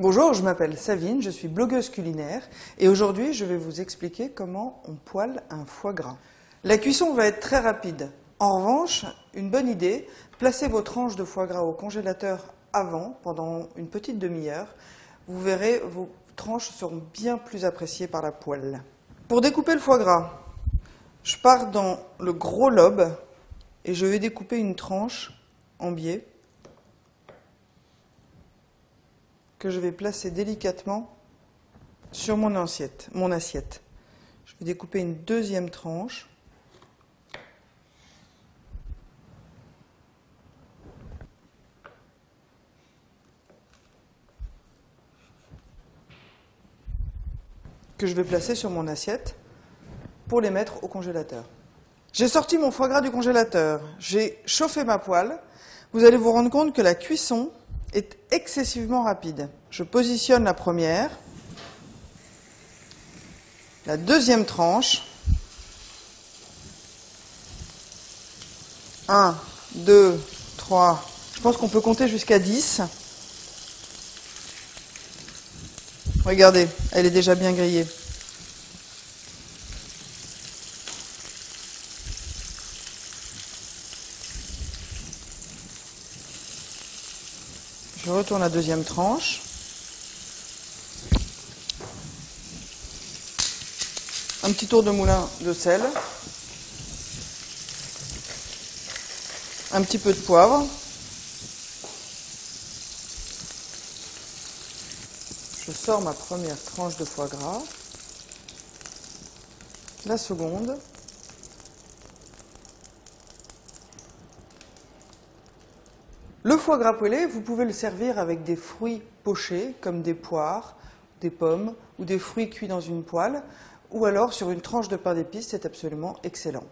Bonjour, je m'appelle Savine, je suis blogueuse culinaire et aujourd'hui je vais vous expliquer comment on poêle un foie gras. La cuisson va être très rapide. En revanche, une bonne idée, placez vos tranches de foie gras au congélateur avant, pendant une petite demi-heure. Vous verrez, vos tranches seront bien plus appréciées par la poêle. Pour découper le foie gras, je pars dans le gros lobe et je vais découper une tranche en biais, que je vais placer délicatement sur mon assiette. Je vais découper une deuxième tranche. Que je vais placer sur mon assiette pour les mettre au congélateur. J'ai sorti mon foie gras du congélateur. J'ai chauffé ma poêle. Vous allez vous rendre compte que la cuisson est excessivement rapide. Je positionne la première, la deuxième tranche, 1, 2, 3, je pense qu'on peut compter jusqu'à 10. Regardez, elle est déjà bien grillée. Je retourne la deuxième tranche. Un petit tour de moulin de sel. Un petit peu de poivre. Je sors ma première tranche de foie gras. La seconde. Le foie gras poêlé, vous pouvez le servir avec des fruits pochés, comme des poires, des pommes ou des fruits cuits dans une poêle, ou alors sur une tranche de pain d'épices, c'est absolument excellent.